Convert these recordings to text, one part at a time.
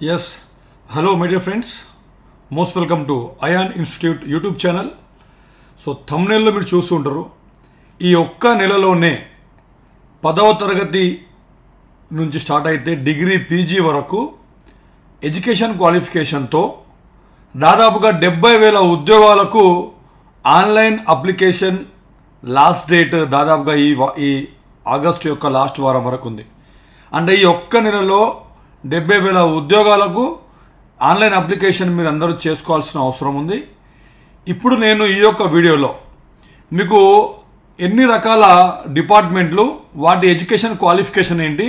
Yes, hello my dear friends, most welcome to Ayaan Institute YouTube channel. So thumbnail lo meer chustunaru ee okka nelalone 10వ తరగతి నుంచి start అయితే degree PG వరకు education qualification తో దాదాపుగా 70000 ఉద్యోగాలకు online application last date దాదాపుగా ఈ ఆగస్ట్ యొక్క లాస్ట్ వారం వరకు ఉంది. అంటే ఈ ఒక్క నెలలో 70000 ఉద్యోగాలకు ఆన్లైన్ అప్లికేషన్ మీరు అందరూ చేసుకోవాల్సిన అవసరం ఉంది. ఇప్పుడు నేను ఈ యొక్క వీడియోలో మీకు ఎన్ని రకాల డిపార్ట్మెంట్లు, వాటి ఎడ్యుకేషన్ క్వాలిఫికేషన్ ఏంటి,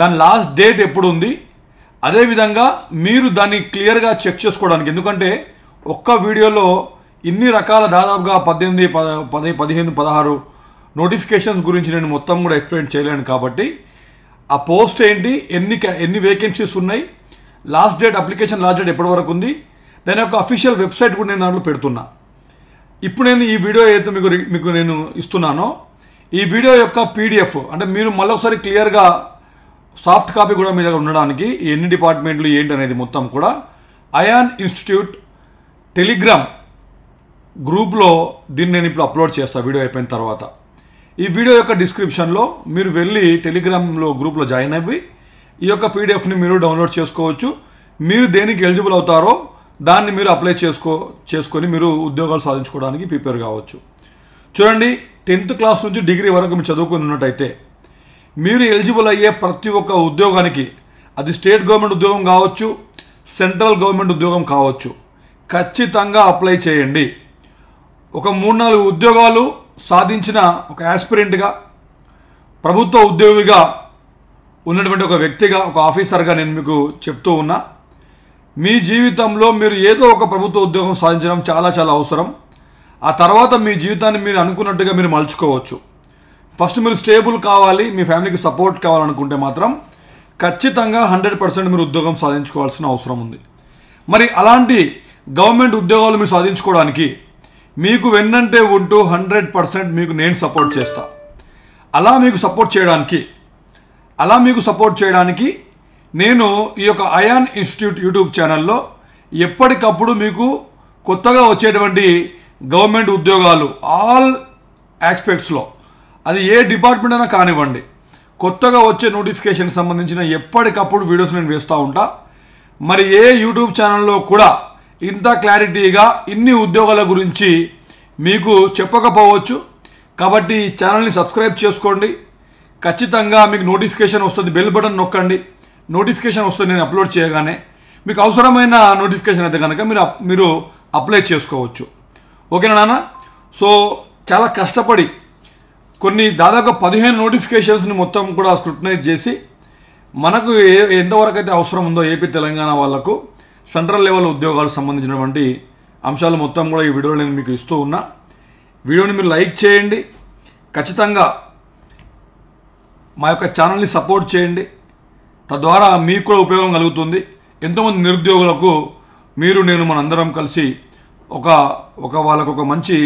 దాని లాస్ట్ డేట్ ఎప్పుడు ఉంది, అదేవిధంగా మీరు దాన్ని క్లియర్గా చెక్ చేసుకోవడానికి, ఎందుకంటే ఒక్క వీడియోలో ఇన్ని రకాల దాదాపుగా 18, 10, 15, 16 నోటిఫికేషన్స్ గురించి నేను మొత్తం కూడా ఎక్స్ప్లెయిన్ చేయలేను. కాబట్టి ఆ పోస్ట్ ఏంటి, ఎన్ని వేకెన్సీస్ ఉన్నాయి, last date application last date ఎప్పటి వరకు ఉంది, దాని యొక్క అఫీషియల్ వెబ్సైట్ కూడా నేను దాంట్లో పెడుతున్నా. ఇప్పుడు నేను ఈ వీడియో ఏదైతే మీకు నేను ఇస్తున్నానో ఈ వీడియో యొక్క పీడిఎఫ్ అంటే మీరు మళ్ళొకసారి క్లియర్గా సాఫ్ట్ కాపీ కూడా మీ దగ్గర ఉండడానికి ఎన్ని డిపార్ట్మెంట్లు ఏంటి అనేది మొత్తం కూడా అయాన్ ఇన్స్టిట్యూట్ టెలిగ్రామ్ గ్రూప్లో దీన్ని నేను ఇప్పుడు అప్లోడ్ చేస్తాను. వీడియో అయిపోయిన తర్వాత ఈ వీడియో యొక్క డిస్క్రిప్షన్లో మీరు వెళ్ళి టెలిగ్రామ్లో గ్రూప్లో జాయిన్ అయ్యి ఈ యొక్క పీడిఎఫ్ని మీరు డౌన్లోడ్ చేసుకోవచ్చు. మీరు దేనికి ఎలిజిబుల్ అవుతారో దాన్ని మీరు అప్లై చేసుకొని మీరు ఉద్యోగాలు సాధించుకోవడానికి ప్రిపేర్ కావచ్చు. చూడండి, 10th క్లాస్ నుంచి డిగ్రీ వరకు మీరు చదువుకుని ఉన్నట్టయితే మీరు ఎలిజిబుల్ అయ్యే ప్రతి ఒక్క ఉద్యోగానికి, అది స్టేట్ గవర్నమెంట్ ఉద్యోగం కావచ్చు, సెంట్రల్ గవర్నమెంట్ ఉద్యోగం కావచ్చు, ఖచ్చితంగా అప్లై చేయండి. ఒక 3-4 ఉద్యోగాలు సాధించిన ఒక యాస్పిరెంట్గా, ప్రభుత్వ ఉద్యోగిగా ఉన్నటువంటి ఒక వ్యక్తిగా, ఒక ఆఫీసర్గా నేను మీకు చెప్తూ ఉన్నా, మీ జీవితంలో మీరు ఏదో ఒక ప్రభుత్వ ఉద్యోగం సాధించడం చాలా చాలా అవసరం. ఆ తర్వాత మీ జీవితాన్ని మీరు అనుకున్నట్టుగా మీరు మలుచుకోవచ్చు. ఫస్ట్ మీరు స్టేబుల్ కావాలి, మీ ఫ్యామిలీకి సపోర్ట్ కావాలనుకుంటే మాత్రం ఖచ్చితంగా 100% మీరు ఉద్యోగం సాధించుకోవాల్సిన అవసరం ఉంది. మరి అలాంటి గవర్నమెంట్ ఉద్యోగాలు మీరు సాధించుకోవడానికి మీకు వెన్నంటే ఉంటూ 100% మీకు నేను సపోర్ట్ చేస్తా. అలా మీకు సపోర్ట్ చేయడానికి నేను ఈ యొక్క అయాన్ ఇన్స్టిట్యూట్ యూట్యూబ్ ఛానల్లో ఎప్పటికప్పుడు మీకు కొత్తగా వచ్చేటువంటి గవర్నమెంట్ ఉద్యోగాలు ఆల్ ఆస్పెక్ట్స్లో, అది ఏ డిపార్ట్మెంట్ అయినా కానివ్వండి, కొత్తగా వచ్చే నోటిఫికేషన్కి సంబంధించిన ఎప్పటికప్పుడు వీడియోస్ నేను వేస్తూ ఉంటా. మరి ఏ యూట్యూబ్ ఛానల్లో కూడా ఇంత క్లారిటీగా ఇన్ని ఉద్యోగాల గురించి మీకు చెప్పకపోవచ్చు. కాబట్టి ఈ ఛానల్ని సబ్స్క్రైబ్ చేసుకోండి, ఖచ్చితంగా మీకు నోటిఫికేషన్ వస్తుంది, బెల్ బటన్ నొక్కండి, నోటిఫికేషన్ వస్తుంది నేను అప్లోడ్ చేయగానే. మీకు అవసరమైన నోటిఫికేషన్ అయితే కనుక మీరు అప్లై చేసుకోవచ్చు. ఓకేనా నాన్న? సో చాలా కష్టపడి కొన్ని దాదాపు 15 నోటిఫికేషన్స్ని మొత్తం కూడా స్క్రూటనైజ్ చేసి మనకు ఎంతవరకు అయితే అవసరం ఉందో ఏపీ తెలంగాణ వాళ్ళకు సెంట్రల్ లెవెల్ ఉద్యోగాలకు సంబంధించినటువంటి అంశాలు మొత్తం కూడా ఈ వీడియోలో నేను మీకు ఇస్తూ ఉన్నా. వీడియోని మీరు లైక్ చేయండి, ఖచ్చితంగా మా యొక్క ఛానల్ని సపోర్ట్ చేయండి, తద్వారా మీకు కూడా ఉపయోగం కలుగుతుంది. ఎంతోమంది నిరుద్యోగులకు మీరు నేను మనందరం కలిసి ఒక వాళ్ళకు ఒక మంచి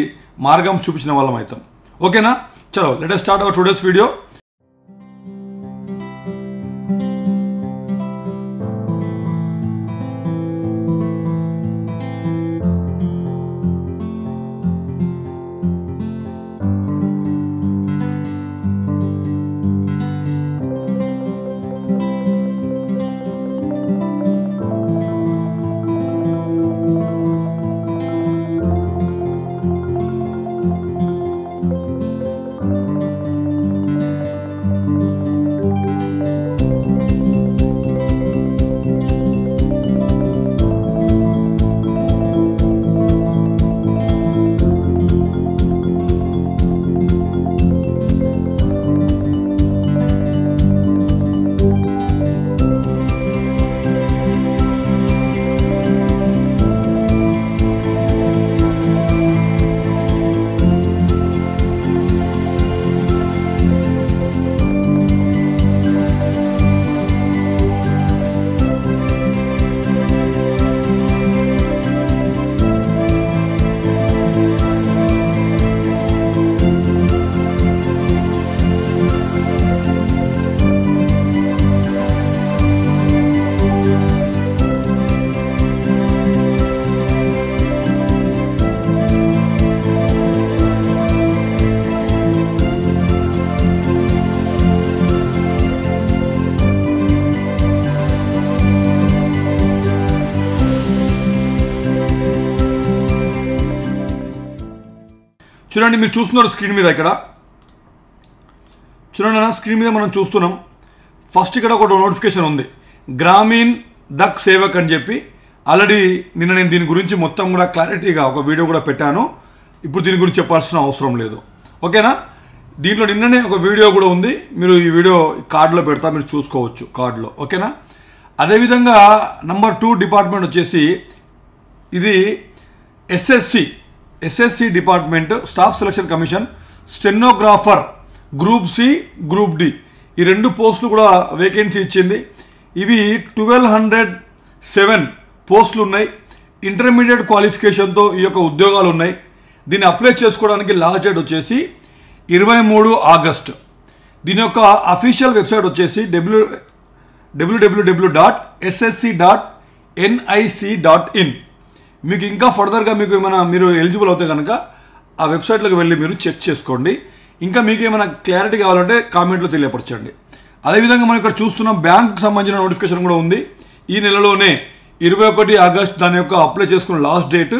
మార్గం చూపించిన వాళ్ళం అవుతాం. ఓకేనా? చలో let us start our today's video. చూడండి మీరు చూస్తున్నారు స్క్రీన్ మీద ఇక్కడ చూడండి నా స్క్రీన్ మీద మనం చూస్తున్నాం ఫస్ట్ ఇక్కడ ఒక నోటిఫికేషన్ ఉంది గ్రామీణ దక్ సేవక్ అని చెప్పి ఆల్రెడీ నిన్న నేను దీని గురించి మొత్తం కూడా క్లారిటీగా ఒక వీడియో కూడా పెట్టాను ఇప్పుడు దీని గురించి చెప్పాల్సిన అవసరం లేదు ఓకేనా దీంట్లో నిన్ననే ఒక వీడియో కూడా ఉంది మీరు ఈ వీడియో కార్డులో పెడతా మీరు చూసుకోవచ్చు కార్డులో ఓకేనా అదే విధంగా నంబర్ 2 డిపార్ట్మెంట్ వచ్చేసి ఇది SSC department staff selection commission stenographer group C group D ఈ రెండు పోస్టులు కూడా వేకెన్సీ ఇచ్చింది ఇవి 1207 పోస్టులు ఉన్నాయి ఇంటర్మీడియట్ క్వాలిఫికేషన్ తో ఈ యొక్క ఉద్యోగాలు ఉన్నాయి దీని అప్లై చేసుకోవడానికి లాస్ట్ డేట్ వచ్చేసి 23 ఆగస్టు దీని యొక్క అఫీషియల్ వెబ్సైట్ వచ్చేసి www.ssc.nic.in మీకు ఇంకా ఫర్దర్గా మీకు ఏమైనా మీరు ఎలిజిబుల్ అవుతే కనుక ఆ వెబ్సైట్లోకి వెళ్ళి మీరు చెక్ చేసుకోండి ఇంకా మీకు ఏమైనా క్లారిటీ కావాలంటే కామెంట్లో తెలియపరచండి అదేవిధంగా మనం ఇక్కడ చూస్తున్న బ్యాంక్ సంబంధించిన నోటిఫికేషన్ కూడా ఉంది ఈ నెలలోనే 21 ఆగస్టు దాని యొక్క అప్లై చేసుకున్న లాస్ట్ డేట్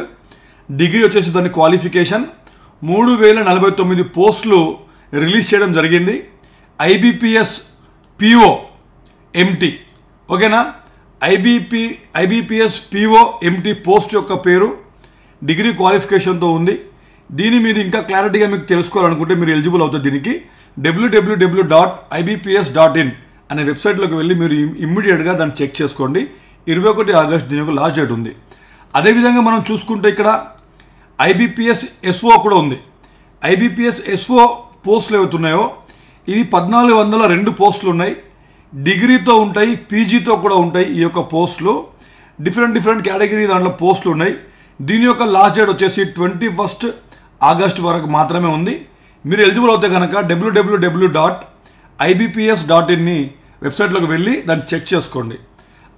డిగ్రీ వచ్చేసి దాని క్వాలిఫికేషన్ 3049 పోస్టులు రిలీజ్ చేయడం జరిగింది IBPS PO MT ఓకేనా IBPS PO MT పోస్ట్ యొక్క పేరు డిగ్రీ క్వాలిఫికేషన్తో ఉంది దీని మీరు ఇంకా క్లారిటీగా మీకు తెలుసుకోవాలనుకుంటే మీరు ఎలిజిబుల్ అవుతుంది దీనికి www.ibps.in అనే వెబ్సైట్లోకి వెళ్ళి మీరు ఇమ్మీడియట్గా దాన్ని చెక్ చేసుకోండి 21 ఆగస్టు దీని యొక్క లాస్ట్ డేట్ ఉంది అదేవిధంగా మనం చూసుకుంటే ఇక్కడ IBPS SO కూడా ఉంది IBPS SO పోస్టులు ఏవైతున్నాయో ఇవి 1402 పోస్టులు ఉన్నాయి డిగ్రీతో ఉంటాయి పీజీతో కూడా ఉంటాయి ఈ యొక్క పోస్టులు డిఫరెంట్ కేటగిరీ దాంట్లో పోస్టులు ఉన్నాయి దీని యొక్క లాస్ట్ డేట్ వచ్చేసి 21 ఆగస్టు వరకు మాత్రమే ఉంది మీరు ఎలిజిబుల్ అవుతే కనుక www.ibps.inని వెబ్సైట్లోకి వెళ్ళి దాన్ని చెక్ చేసుకోండి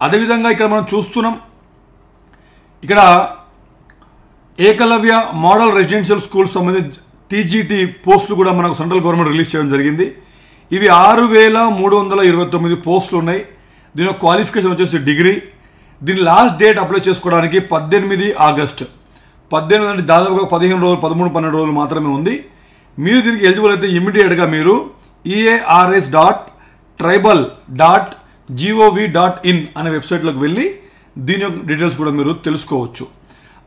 అదేవిధంగా ఇక్కడ మనం చూస్తున్నాం ఇక్కడ ఏకలవ్య మోడల్ రెసిడెన్షియల్ స్కూల్ సంబంధించి టీజీటీ పోస్టులు కూడా మనకు సెంట్రల్ గవర్నమెంట్ రిలీజ్ చేయడం జరిగింది ఇవి 6329 పోస్టులు ఉన్నాయి దీని క్వాలిఫికేషన్ వచ్చేసి డిగ్రీ దీని లాస్ట్ డేట్ అప్లై చేసుకోవడానికి 18 ఆగస్టు 18 అంటే దాదాపుగా 15 రోజులు 13-12 రోజులు మాత్రమే ఉంది మీరు దీనికి ఎలిజిబుల్ అయితే ఇమీడియట్గా మీరు ears.tribal.gov.in అనే వెబ్సైట్లోకి వెళ్ళి దీని యొక్క డీటెయిల్స్ కూడా మీరు తెలుసుకోవచ్చు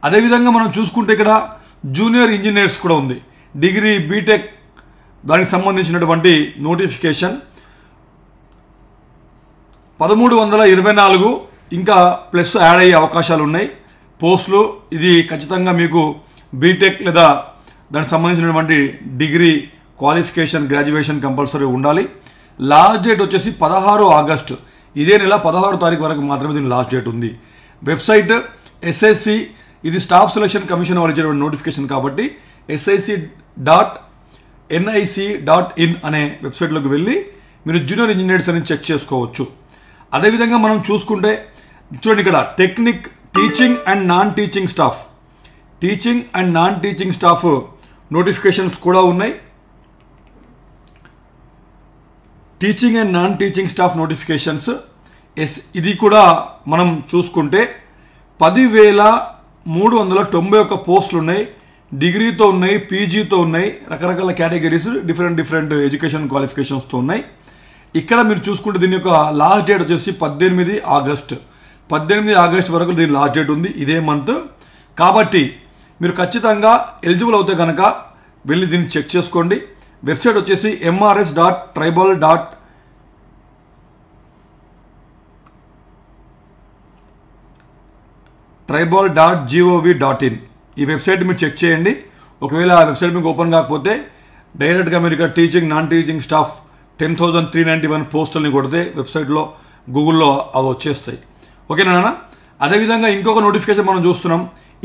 అదేవిధంగా మనం చూసుకుంటే ఇక్కడ జూనియర్ ఇంజనీర్స్ కూడా ఉంది డిగ్రీ బీటెక్ దానికి సంబంధించినటువంటి నోటిఫికేషన్ 1324 ఇంకా ప్లస్ యాడ్ అయ్యే అవకాశాలు ఉన్నాయి పోస్టులు ఇది ఖచ్చితంగా మీకు బీటెక్ లేదా దానికి సంబంధించినటువంటి డిగ్రీ క్వాలిఫికేషన్ గ్రాడ్యుయేషన్ కంపల్సరీ ఉండాలి లాస్ట్ డేట్ వచ్చేసి 16 ఆగస్టు ఇదే నెల 16 తారీఖు వరకు మాత్రమే దీని లాస్ట్ డేట్ ఉంది వెబ్సైట్ SSC ఇది స్టాఫ్ సెలక్షన్ కమిషన్ వాళ్ళు ఇచ్చేటువంటి నోటిఫికేషన్ కాబట్టి SSC.nic.in అనే వెబ్సైట్లోకి వెళ్ళి మీరు జూనియర్ ఇంజనీర్స్ అని చెక్ చేసుకోవచ్చు అదేవిధంగా మనం చూసుకుంటే చూడండి ఇక్కడ technique teaching and non teaching staff notifications కూడా ఉన్నాయి teaching and non teaching staff notifications ఇది కూడా మనం చూసుకుంటే 10,391 పోస్టులు ఉన్నాయి డిగ్రీతో ఉన్నాయి పీజీతో ఉన్నాయి రకరకాల కేటగిరీస్ డిఫరెంట్ ఎడ్యుకేషన్ క్వాలిఫికేషన్స్తో ఉన్నాయి ఇక్కడ మీరు చూసుకుంటే దీని యొక్క లాస్ట్ డేట్ వచ్చేసి 18 ఆగస్టు 18 ఆగస్టు వరకు దీని లాస్ట్ డేట్ ఉంది ఇదే మంత్ కాబట్టి మీరు ఖచ్చితంగా ఎలిజిబుల్ అవుతే కనుక వెళ్ళి దీన్ని చెక్ చేసుకోండి వెబ్సైట్ వచ్చేసి mrs.tribal.gov.in ఈ వెబ్సైట్ మీరు చెక్ చేయండి ఒకవేళ ఆ వెబ్సైట్ మీకు ఓపెన్ కాకపోతే డైరెక్ట్గా మీరు ఇక్కడ టీచింగ్ నాన్ టీచింగ్ స్టాఫ్ 10,391 పోస్టులని కొడితే వెబ్సైట్లో గూగుల్లో అవి వచ్చేస్తాయి ఓకేనా అదేవిధంగా ఇంకొక నోటిఫికేషన్ మనం చూస్తున్నాం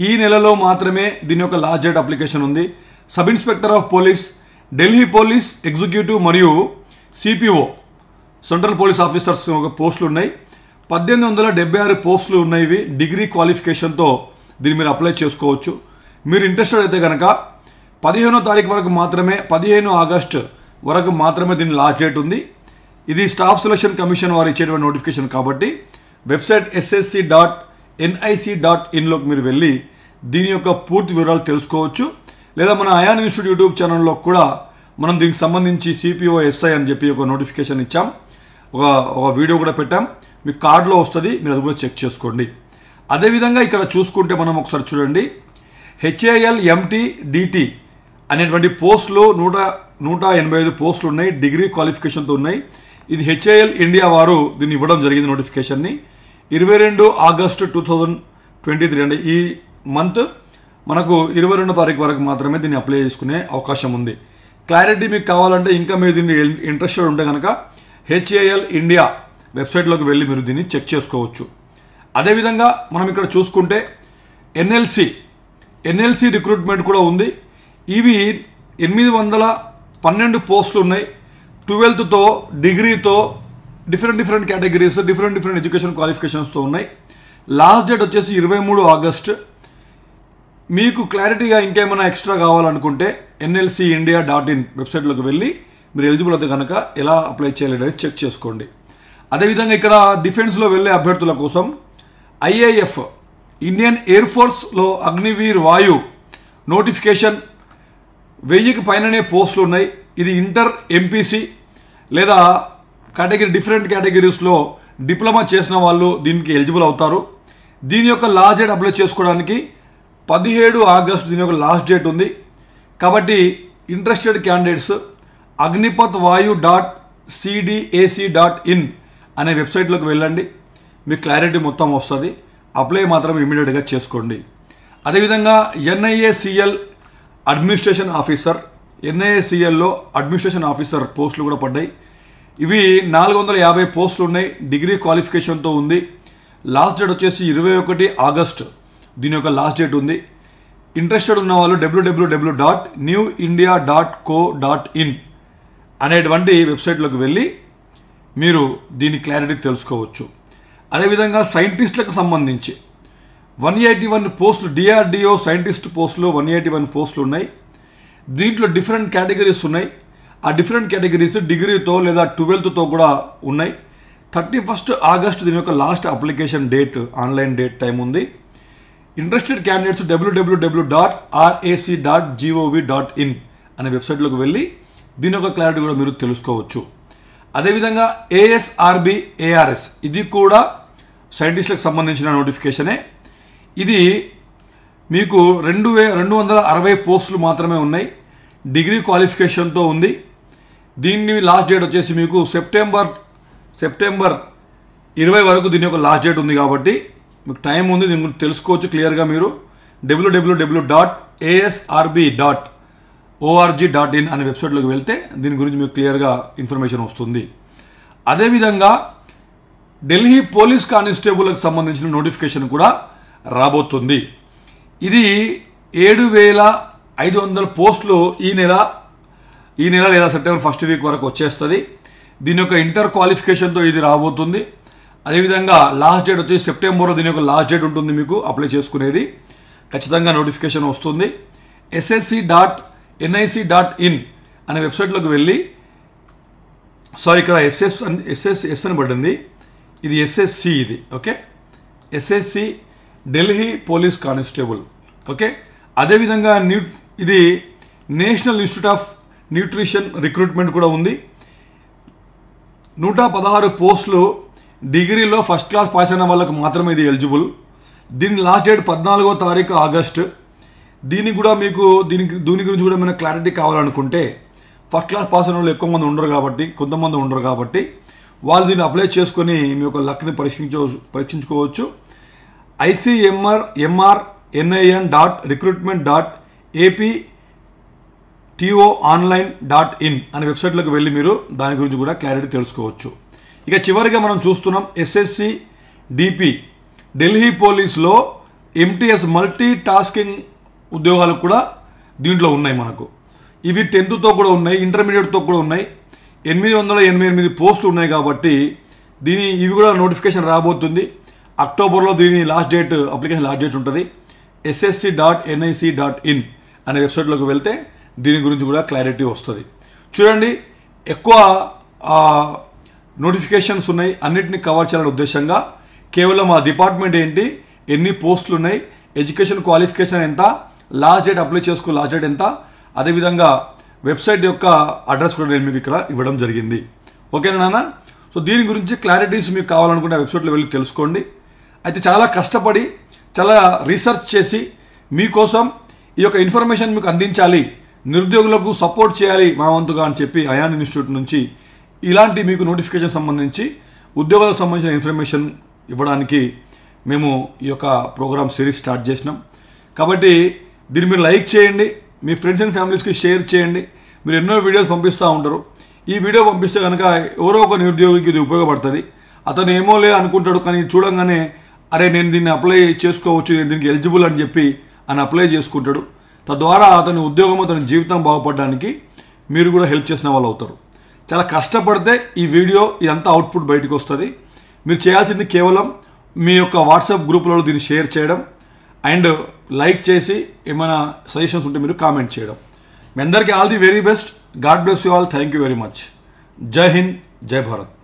ఈ నెలలో మాత్రమే దీని యొక్క లాస్ట్ డేట్ అప్లికేషన్ ఉంది sub inspector of police Delhi police executive మరియు CPO సెంట్రల్ పోలీస్ ఆఫీసర్స్ ఒక పోస్టులు ఉన్నాయి 1876 పోస్టులు ఉన్నాయి ఇవి డిగ్రీ క్వాలిఫికేషన్తో దీన్ని మీరు అప్లై చేసుకోవచ్చు మీరు ఇంట్రెస్టెడ్ అయితే కనుక 15వ తారీఖు వరకు మాత్రమే 15 ఆగస్టు వరకు మాత్రమే దీని లాస్ట్ డేట్ ఉంది ఇది స్టాఫ్ సెలక్షన్ కమిషన్ వారు ఇచ్చేటువంటి నోటిఫికేషన్ కాబట్టి వెబ్సైట్ SSC.nic.inలోకి మీరు వెళ్ళి దీని యొక్క పూర్తి వివరాలు తెలుసుకోవచ్చు लेदा मन आयान इन्स्टिट्यूट यूट्यूब चैनल मन दी संबंधी सीपीओ एसई अच्छे नोटिफिकेशन इच्छा वीडियो पेट्टाम कार्ड वस्तु चेक अदे विधंगा इक्कड़ चूसुकुंटे मनम ओकसारि चूडंडी HAL MT DT అనేటువంటి పోస్టులు 185 పోస్టులు ఉన్నాయి డిగ్రీ క్వాలిఫికేషన్ తో ఉన్నాయి ఇది HAL ఇండియా వారు దీన్ని ఇవ్వడం జరిగింది నోటిఫికేషన్ ని 22 ఆగస్ట్ 2023 అంటే ఈ మంత్ మనకు 22వ తారీఖు వరకు మాత్రమే దీన్ని అప్లై చేసుకునే అవకాశం ఉంది క్లారిటీ మీకు కావాలంటే ఇంకా మీరు దీన్ని ఇంట్రెస్టెడ్ ఉంటే గనక HAL ఇండియా వెబ్‌సైట్ లోకి వెళ్లి మీరు దీన్ని చెక్ చేసుకోవచ్చు అదే విధంగా మనం ఇక్కడ చూసుకుంటే NLC రిక్రూట్‌మెంట్ కూడా ఉంది ఇవి 812 పోస్టులు ఉన్నాయి 12th తో డిగ్రీతో different categories different education qualifications తో ఉన్నాయి లాస్ట్ డేట్ వచ్చేసి 23 ఆగస్ట్ మీకు క్లారిటీగా ఇంకేమైనా ఎక్స్ట్రా కావాలనుకుంటే nlcindia.in వెబ్‌సైట్ లోకి వెళ్లి మీరు ఎలిజిబుల్ అయితే గనక ఎలా అప్లై చేయాలి చెక్ చేసుకోండి అదే విధంగా ఇక్కడ డిఫెన్స్ లో వెళ్ళే అభ్యర్థుల కోసం IAF ఇండియన్ ఎయిర్ ఫోర్స్ లో అగ్నివీర్ వాయు నోటిఫికేషన్ 1000 కి పైననే పోస్టులు ఉన్నాయి ఇది ఇంటర్ ఎంపీసీ లేదా కేటగిరీ డిఫరెంట్ కేటగిరీస్ లో డిప్లొమా చేసిన వాళ్ళు దీనికి ఎలిజిబుల్ అవుతారు దీని యొక్క లాస్ట్ డేట్ అప్లై చేసుకోవడానికి 17 ఆగస్ట్ దీని యొక్క లాస్ట్ డేట్ ఉంది కాబట్టి ఇంట్రెస్టెడ్ క్యాండిడేట్స్ agnipathvayu.cdac.in అనే వెబ్‌సైట్ లోకి వెళ్ళండి మీకు క్లారిటీ మొత్తం వస్తది అప్లై మాత్రం ఇమిడియట్ గా చేసుకోండి అదే విధంగా NIACL అడ్మినిస్ట్రేషన్ ఆఫీసర్ NIACL లో అడ్మినిస్ట్రేషన్ ఆఫీసర్ పోస్టులు కూడా పడ్డాయి ఇవి 450 పోస్టులు ఉన్నాయి డిగ్రీ క్వాలిఫికేషన్ తో ఉంది లాస్ట్ డేట్ వచ్చేసి 21 ఆగస్ట్ దీని యొక్క లాస్ట్ డేట్ ఉంది ఇంట్రెస్టెడ్ ఉన్న వాళ్ళు www.newindia.co.in అనేటువంటి వెబ్‌సైట్ లోకి వెళ్ళి మీరు దీని క్లారిటీ తెలుసుకోవచ్చు అదే విధంగా సైంటిస్టులకు సంబంధించి 181 పోస్టులు DRDO సైంటిస్ట్ పోస్టులు 181 పోస్టులు ఉన్నాయి దీంట్లో డిఫరెంట్ కేటగిరీస్ ఉన్నాయి ఆ డిఫరెంట్ కేటగిరీస్ డిగ్రీతో లేదా 12th తో కూడా ఉన్నాయి 31 ఆగస్ట్ దీని యొక్క last application date online date time ఉంది ఇంట్రెస్టెడ్ క్యాండిడేట్స్ www.rac.gov.in అనే వెబ్‌సైట్ లోకి వెళ్ళి దీని యొక్క క్లారిటీ కూడా మీరు తెలుసుకోవచ్చు అదే విధంగా ASRB ARS ఇది కూడా సైంటిస్టులకు సంబంధించిన నోటిఫికేషనే ఇది మీకు 260 పోస్టులు మాత్రమే ఉన్నాయి డిగ్రీ క్వాలిఫికేషన్ తో ఉంది దీని లాస్ట్ డేట్ వచ్చేసి మీకు సెప్టెంబర్ 20 వరకు దీని యొక్క లాస్ట్ డేట్ ఉంది కాబట్టి మీకు టైం ఉంది దీని గురించి తెలుసుకోవచ్చు క్లియర్ గా మీరు www.asrb.org.in అనే వెబ్‌సైట్ లోకి వెళ్తే దీని గురించి మీకు క్లియర్ గా ఇన్ఫర్మేషన్ వస్తుంది అదే విధంగా ఢిల్లీ పోలీస్ కానిస్టేబుల్ కు సంబంధించిన నోటిఫికేషన్ కూడా రాబోతుంది ఇది 7500 పోస్టులు ఈ నెల లేదా సెప్టెంబర్ ఫస్ట్ వీక్ వరకు వచ్చేస్తది దీని యొక్క ఇంటర్ క్వాలిఫికేషన్ తో ఇది రాబోతుంది అదే విధంగా లాస్ట్ డేట్ వచ్చేసి సెప్టెంబర్ దీని యొక్క లాస్ట్ డేట్ ఉంటుంది మీకు అప్లై చేసుకునేది ఖచ్చితంగా నోటిఫికేషన్ వస్తుంది ssc.nic.in అనే వెబ్‌సైట్ లోకి వెళ్ళి సారీ ఇక్కడ SSC అని పడింది ఇది SSC ఇది okay SSC Delhi police constable okay అదే విధంగా ఇది national institute of nutrition recruitment కూడా ఉంది 116 పోస్టులు డిగ్రీలో ఫస్ట్ క్లాస్ పాస్ అయిన వాళ్ళకి మాత్రమే ఇది ఎలిజిబుల్ దీని లాస్ట్ డేట్ 14వ తారీఖు ఆగస్ట్ దీనికి కూడా మీకు దీని గురించి కూడా ఏమైనా క్లారిటీ కావాలనుకుంటే ఫస్ట్ క్లాస్ పాస్ అయిన వాళ్ళు ఎక్కువ మంది ఉండరు కాబట్టి కొంతమంది ఉండరు కాబట్టి వాళ్ళు దీన్ని అప్లై చేసుకొని మీ యొక్క లక్ని పరీక్షించుకోవచ్చు icmr.recruitment.aptoonline.in అనే వెబ్‌సైట్లోకి వెళ్ళి మీరు దాని గురించి కూడా క్లారిటీ తెలుసుకోవచ్చు ఇక చివరిగా మనం చూస్తున్నాం SSC DP ఢిల్లీ పోలీస్ లో MTS మల్టీ టాస్కింగ్ ఉద్యోగాలు కూడా దీంట్లో ఉన్నాయి మనకు ఇవి 10th తో కూడా ఉన్నాయి ఇంటర్మీడియట్ తో కూడా ఉన్నాయి 888 పోస్టులు ఉన్నాయి కాబట్టి ఇవి కూడా నోటిఫికేషన్ రాబోతుంది అక్టోబర్లో దీని last date application last date ఉంటుంది ssc.nic.in అనే వెబ్‌సైట్లోకి వెళ్తే దీని గురించి కూడా క్లారిటీ వస్తుంది చూడండి ఎక్కువ నోటిఫికేషన్స్ ఉన్నాయి అన్నిటిని కవర్ చేయాలనే ఉద్దేశంగా కేవలం ఆ డిపార్ట్మెంట్ ఏంటి ఎన్ని పోస్టులు ఉన్నాయి ఎడ్యుకేషన్ క్వాలిఫికేషన్ ఎంత లాస్ట్ డేట్ అప్లై చేసుకో లాస్ట్ డేట్ ఎంత అదేవిధంగా వెబ్సైట్ యొక్క అడ్రస్ కూడా నేను మీకు ఇక్కడ ఇవ్వడం జరిగింది. ఓకేనా నాన్న? సో దీని గురించి క్లారిటీస్ మీకు కావాలనుకుంటే వెబ్సైట్లో వెళ్ళి తెలుసుకోండి. అయితే చాలా కష్టపడి చాలా రీసెర్చ్ చేసి మీకోసం ఈ యొక్క ఇన్ఫర్మేషన్ మీకు అందించాలి, నిరుద్యోగులకు సపోర్ట్ చేయాలి మా వంతుగా అని చెప్పి అయాన్ ఇన్స్టిట్యూట్ నుంచి ఇలాంటి మీకు నోటిఫికేషన్ సంబంధించి ఉద్యోగాలకు సంబంధించిన ఇన్ఫర్మేషన్ ఇవ్వడానికి మేము ఈ యొక్క ప్రోగ్రామ్ సిరీస్ స్టార్ట్ చేసినాం. కాబట్టి దీన్ని మీరు లైక్ చేయండి, మీ ఫ్రెండ్స్ అండ్ ఫ్యామిలీస్కి షేర్ చేయండి. మీరు ఎన్నో వీడియోస్ పంపిస్తూ ఉంటారు. ఈ వీడియో పంపిస్తే కనుక ఎవరో ఒక నిరుద్యోగికి ఇది ఉపయోగపడుతుంది. అతను ఏమో లే అనుకుంటాడు, కానీ చూడంగానే అరే నేను దీన్ని అప్లై చేసుకోవచ్చు, నేను దీనికి ఎలిజిబుల్ అని చెప్పి అని అప్లై చేసుకుంటాడు. తద్వారా అతని ఉద్యోగం అతని జీవితం బాగుపడడానికి మీరు కూడా హెల్ప్ చేసిన వాళ్ళు అవుతారు. చాలా కష్టపడితే ఈ వీడియో ఇదంతా అవుట్పుట్ బయటకు వస్తుంది. మీరు చేయాల్సింది కేవలం మీ యొక్క వాట్సాప్ గ్రూపులలో దీన్ని షేర్ చేయడం అండ్ లైక్ చేసి ఏమైనా సజెషన్స్ ఉంటే మీరు కామెంట్ చేయడం. మీ అందరికీ all the very best. God bless you all. Thank you very much. జై హింద్, జై భారత్.